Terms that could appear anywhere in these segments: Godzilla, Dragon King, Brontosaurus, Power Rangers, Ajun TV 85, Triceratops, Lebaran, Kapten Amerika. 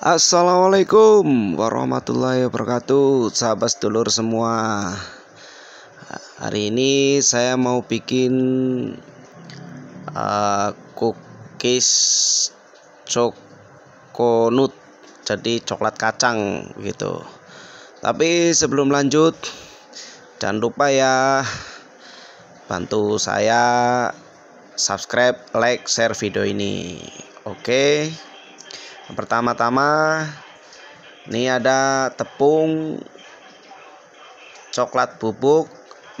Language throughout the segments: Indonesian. Assalamualaikum warahmatullahi wabarakatuh, sahabat sedulur semua. Hari ini saya mau bikin cookies coconut, jadi coklat kacang gitu. Tapi sebelum lanjut, jangan lupa ya bantu saya subscribe, like, share video ini. Oke. Pertama-tama ini ada tepung coklat bubuk,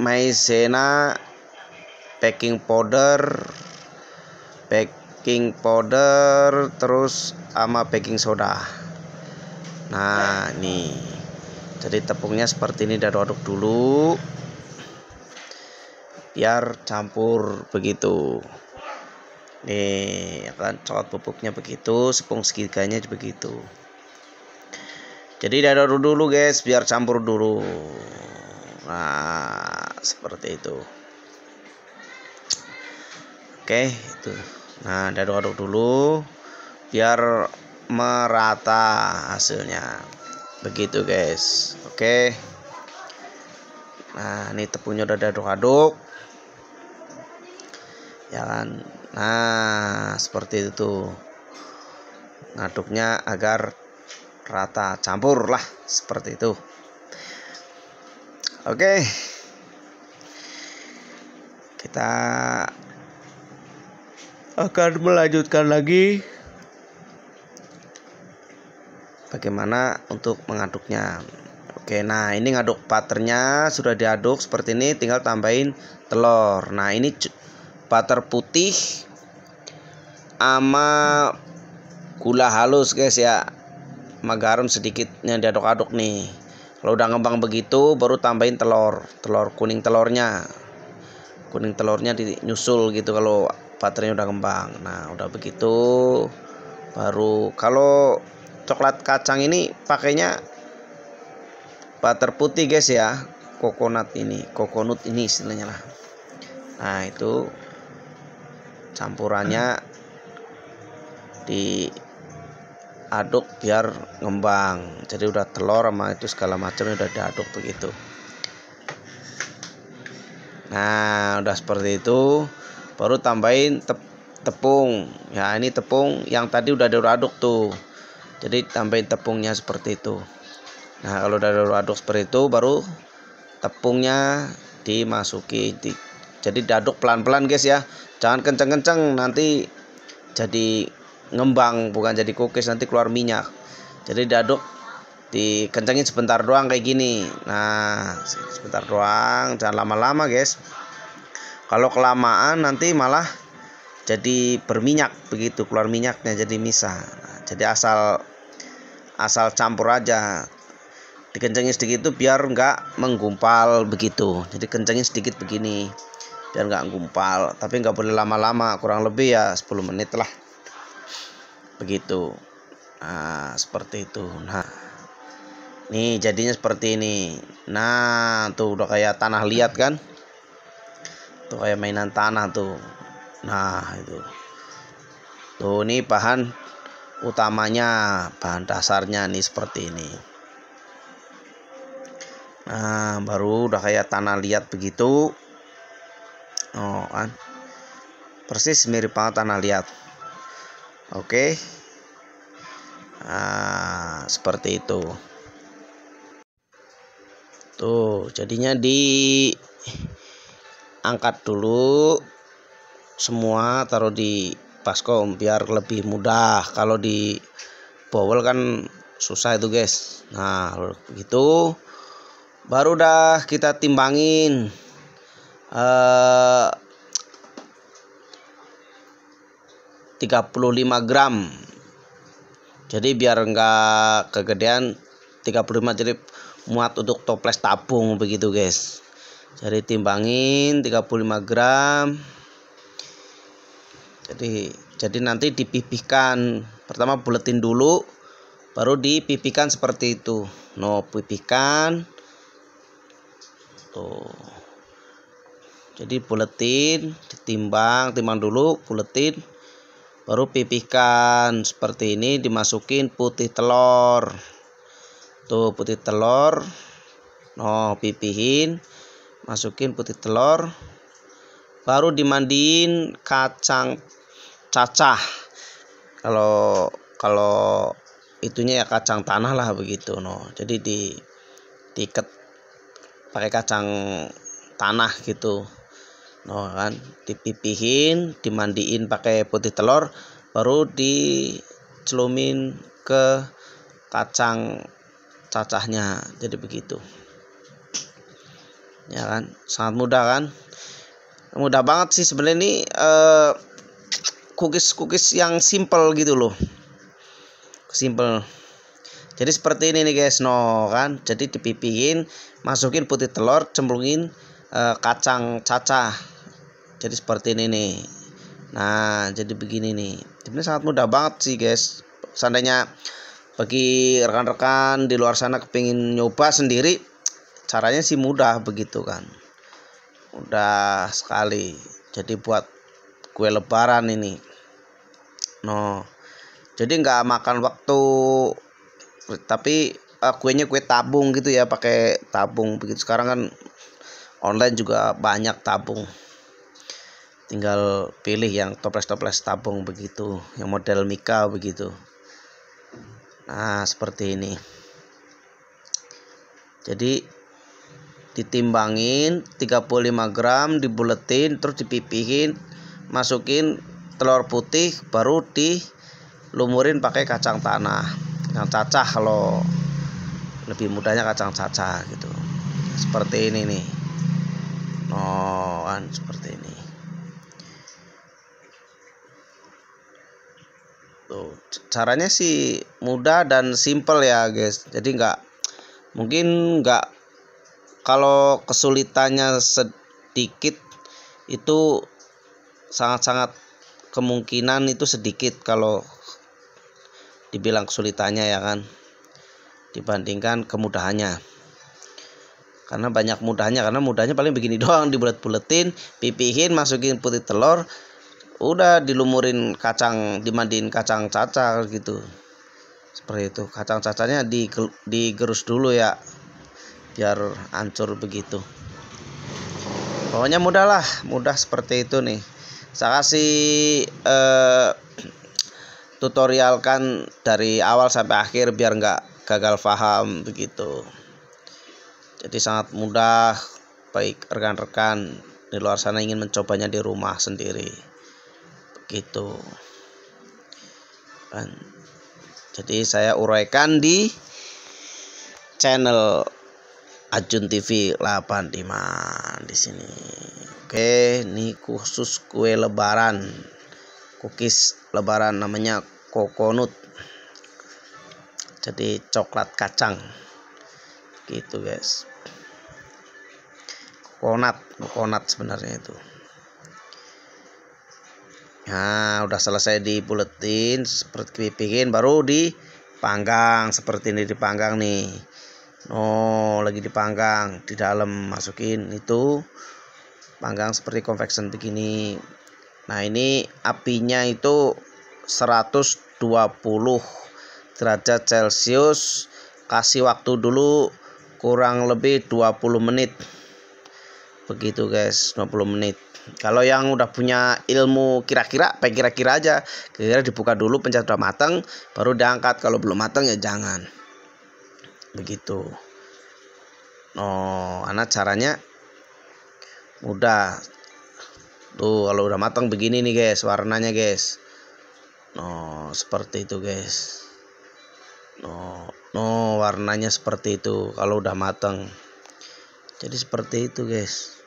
maizena, baking powder terus sama baking soda. Nah, ini. Jadi tepungnya seperti ini, dari aduk dulu biar campur begitu. Nih, akan coklat bubuknya begitu, tepung segitiga begitu. Jadi dadar dulu guys, biar campur dulu. Nah, seperti itu. Oke, itu. Nah, dadar dulu biar merata hasilnya. Begitu guys. Oke. Nah, ini tepungnya udah diaduk-aduk. Ya kan? Nah, seperti itu tuh. Ngaduknya agar rata, campur lah seperti itu. Oke. Kita akan melanjutkan lagi bagaimana untuk mengaduknya. Oke, nah ini ngaduk butternya sudah diaduk seperti ini, tinggal tambahin telur. Nah, ini butter putih sama gula halus guys ya, sama garam sedikitnya diaduk-aduk nih. Kalau udah ngembang begitu baru tambahin telur, kuning telurnya dinyusul gitu kalau butternya udah ngembang. Nah, udah begitu baru, kalau coklat kacang ini pakainya butter putih guys ya, coconut ini istilahnya lah. Nah, itu campurannya diaduk biar ngembang. Jadi udah telur sama itu segala macamnya udah diaduk begitu. Nah, udah seperti itu baru tambahin tepung. Ya, ini tepung yang tadi udah diaduk tuh. Jadi tambahin tepungnya seperti itu. Nah, kalau udah diaduk seperti itu baru tepungnya dimasuki. Jadi diaduk pelan-pelan guys ya. Jangan kenceng-kenceng, nanti jadi ngembang, bukan jadi cookies, nanti keluar minyak. Jadi diaduk, dikencengin sebentar doang kayak gini. Nah, sebentar doang, jangan lama-lama guys. Kalau kelamaan nanti malah jadi berminyak begitu, keluar minyaknya jadi misah. Nah, jadi asal campur aja. Dikencengin sedikit itu biar nggak menggumpal begitu. Jadi kencengin sedikit begini, biar nggak gumpal, tapi nggak boleh lama-lama, kurang lebih ya 10 menit lah begitu. Nah, seperti itu. Nah, nih jadinya seperti ini. Nah, tuh udah kayak tanah liat kan, tuh kayak mainan tanah tuh. Nah, itu tuh, ini bahan utamanya, bahan dasarnya nih seperti ini. Nah, baru udah kayak tanah liat begitu. Oh kan, persis mirip banget tanah liat. Oke. Nah, seperti itu. Tuh, jadinya diangkat dulu semua, taruh di baskom biar lebih mudah. Kalau di bowl kan susah itu guys. Nah, begitu baru dah kita timbangin. Eh, 35 gram. Jadi biar enggak kegedean 35, jadi muat untuk toples tabung begitu guys. Jadi timbangin 35 gram. Jadi nanti dipipihkan. Pertama buletin dulu, baru dipipihkan seperti itu. No, pipihkan. Tuh, jadi buletin, ditimbang dulu, buletin Baru pipihkan seperti ini, dimasukin putih telur. Tuh putih telur. Oh, pipihin. Masukin putih telur. Baru dimandiin kacang cacah. Kalau itunya ya kacang tanah lah begitu. No. Jadi diikat pakai kacang tanah gitu. No kan, dipipihin, dimandiin pakai putih telur, baru dicelumin ke kacang cacahnya. Jadi begitu. Ya kan, sangat mudah kan? Mudah banget sih sebenarnya ini cookies yang simple gitu loh. Simple. Jadi seperti ini nih guys, no kan? Jadi dipipihin, masukin putih telur, cemplungin kacang cacah. Jadi seperti ini nih. Nah, jadi begini nih. Sebenarnya sangat mudah banget sih guys. Seandainya bagi rekan-rekan di luar sana kepingin nyoba sendiri, caranya sih mudah begitu kan. Mudah sekali. Jadi buat kue lebaran ini. No. Jadi nggak makan waktu, tapi kuenya kue tabung gitu ya, pakai tabung begitu. Sekarang kan online juga banyak tabung, tinggal pilih yang toples-toples tabung begitu, yang model Mika begitu. Nah seperti ini. Jadi ditimbangin 35 gram, dibuletin, terus dipipihin, masukin telur putih, baru dilumurin pakai kacang tanah, kacang cacah, kalau lebih mudahnya kacang cacah gitu. Seperti ini nih. Oh, kan seperti ini. Tuh, caranya sih mudah dan simple ya, guys. Jadi mungkin kalau kesulitannya sedikit itu sangat-sangat kemungkinan itu sedikit kalau dibilang kesulitannya ya kan, dibandingkan kemudahannya. Karena banyak mudahnya, paling begini doang, dibulet-buletin, pipihin, masukin putih telur, udah dilumurin kacang, dimandiin kacang cacah gitu. Seperti itu. Kacang cacahnya digerus dulu ya, biar hancur begitu. Pokoknya mudah lah, mudah seperti itu nih. Saya kasih tutorial kan dari awal sampai akhir biar nggak gagal paham begitu. Jadi sangat mudah, baik rekan-rekan di luar sana ingin mencobanya di rumah sendiri begitu kan. Jadi saya uraikan di channel Ajun TV 85 di sini. Oke, ini khusus kue lebaran, cookies lebaran, namanya coconut. Jadi coklat kacang gitu guys. Coconut sebenarnya itu. Nah, udah selesai dibuletin, seperti pipihin, baru dipanggang seperti ini, dipanggang nih. Oh, lagi dipanggang, di dalam masukin itu, panggang seperti konveksi begini. Nah, ini apinya itu 120 derajat Celcius. Kasih waktu dulu kurang lebih 20 menit begitu guys, 20 menit. Kalau yang udah punya ilmu kira-kira aja, kira-kira dibuka dulu pencet udah matang baru diangkat, kalau belum matang ya jangan begitu. Oh, anak caranya mudah tuh. Kalau udah matang begini nih guys warnanya guys. Oh, seperti itu guys. No, warnanya seperti itu kalau udah matang. Jadi seperti itu guys.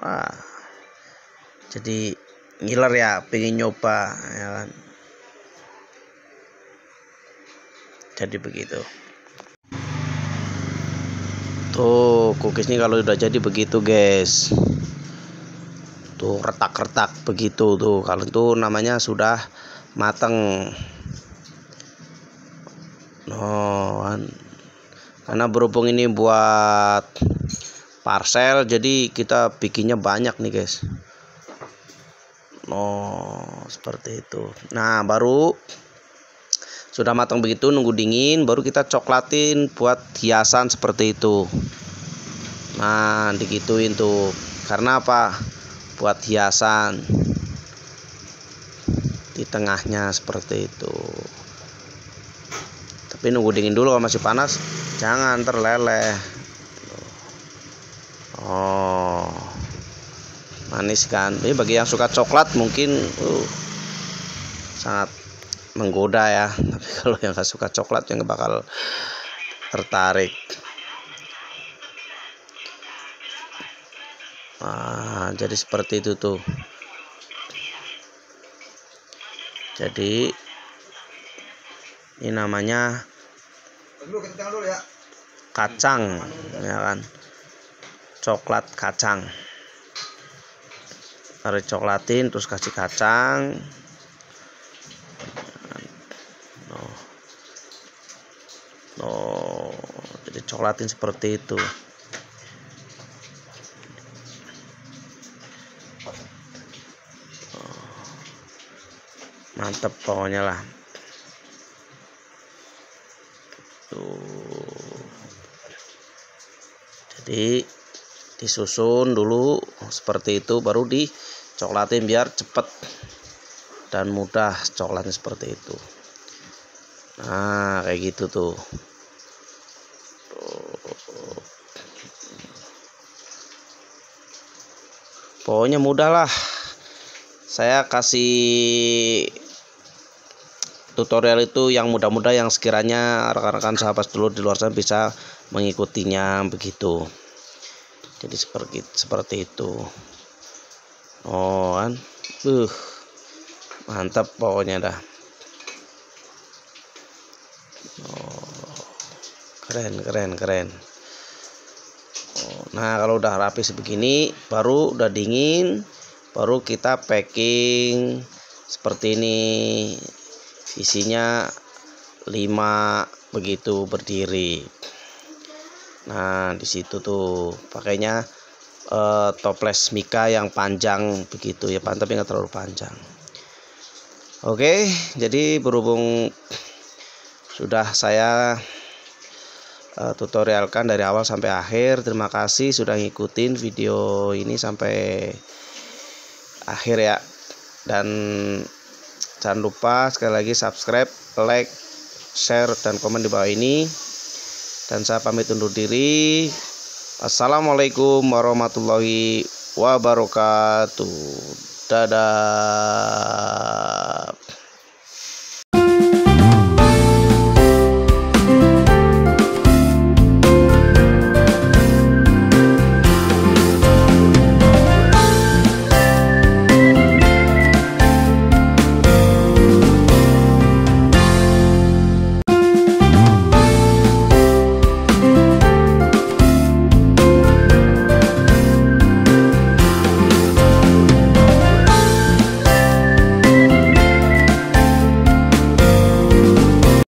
Wah. Jadi ngiler ya, pengen nyoba ya kan. Jadi begitu. Tuh, cookiesnya kalau udah jadi begitu guys. Tuh retak-retak begitu tuh. Kalau itu namanya sudah matang. Karena berhubung ini buat parcel, jadi kita bikinnya banyak nih guys. seperti itu. Nah, baru sudah matang begitu, nunggu dingin baru kita coklatin buat hiasan seperti itu. Nah, digituin tuh. Karena apa? Buat hiasan di tengahnya seperti itu. Tapi nunggu dingin dulu, kalau masih panas jangan terleleh. Oh, manis kan? Ini bagi yang suka coklat mungkin sangat menggoda ya. Tapi kalau yang nggak suka coklat yang nggak bakal tertarik. Nah, jadi seperti itu tuh. Jadi ini namanya kacang, ya kan? Coklat kacang. Tarik coklatin terus kasih kacang. Oh, jadi coklatin seperti itu. Mantep pokoknya lah. Tuh. Jadi disusun dulu seperti itu, baru dicoklatin biar cepat dan mudah coklatnya seperti itu. Nah, kayak gitu tuh. Pokoknya mudah lah. Saya kasih tutorial itu yang mudah-mudah, yang sekiranya rekan-rekan sahabat dulu di luar sana bisa mengikutinya begitu. Jadi seperti itu. Oh kan, mantap pokoknya dah. Oh, keren. Oh, nah kalau udah rapi sebegini, baru udah dingin, baru kita packing seperti ini. Isinya 5 begitu berdiri. Nah, di situ tuh pakainya toples mika yang panjang begitu ya, tapi nggak terlalu panjang. Oke, jadi berhubung sudah saya tutorialkan dari awal sampai akhir, terima kasih sudah ngikutin video ini sampai akhir ya. Dan jangan lupa sekali lagi subscribe, like, share, dan komen di bawah ini. Dan saya pamit undur diri. Assalamualaikum warahmatullahi wabarakatuh. Dadah.